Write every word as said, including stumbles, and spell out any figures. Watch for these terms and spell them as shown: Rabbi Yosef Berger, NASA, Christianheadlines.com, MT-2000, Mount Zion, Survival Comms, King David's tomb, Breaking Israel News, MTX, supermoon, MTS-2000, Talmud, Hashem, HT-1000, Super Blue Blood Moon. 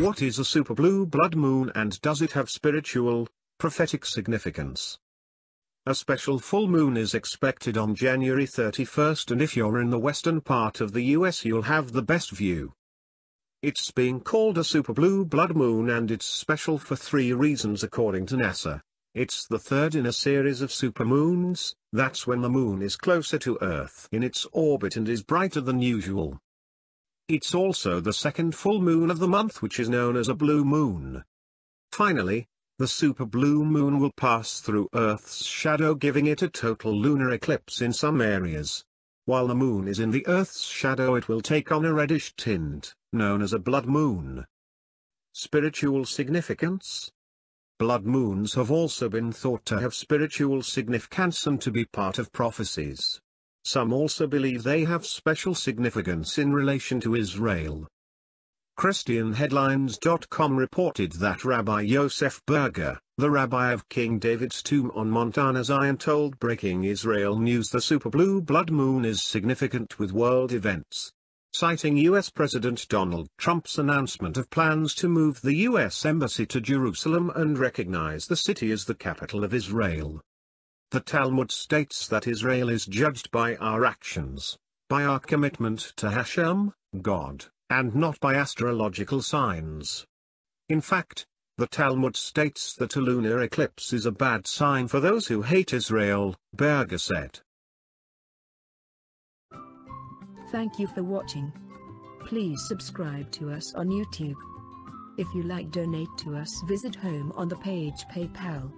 What is a super blue blood moon, and does it have spiritual, prophetic significance? A special full moon is expected on January thirty-first, and if you're in the western part of the U S you'll have the best view. It's being called a super blue blood moon, and it's special for three reasons according to NASA. It's the third in a series of supermoons. That's when the moon is closer to Earth in its orbit and is brighter than usual. It's also the second full moon of the month, which is known as a blue moon. Finally, the super blue moon will pass through Earth's shadow, giving it a total lunar eclipse in some areas. While the moon is in the Earth's shadow, it will take on a reddish tint, known as a blood moon. Spiritual significance? Blood moons have also been thought to have spiritual significance and to be part of prophecies. Some also believe they have special significance in relation to Israel. Christian headlines dot com reported that Rabbi Yosef Berger, the rabbi of King David's tomb on Mount Zion, told Breaking Israel News the super blue blood moon is significant with world events, citing U S President Donald Trump's announcement of plans to move the U S Embassy to Jerusalem and recognize the city as the capital of Israel. The Talmud states that Israel is judged by our actions, by our commitment to Hashem, God, and not by astrological signs. In fact, the Talmud states that a lunar eclipse is a bad sign for those who hate Israel, Berger said. Thank you for watching. Please subscribe to us on YouTube. If you like, donate to us, visit home on the page PayPal.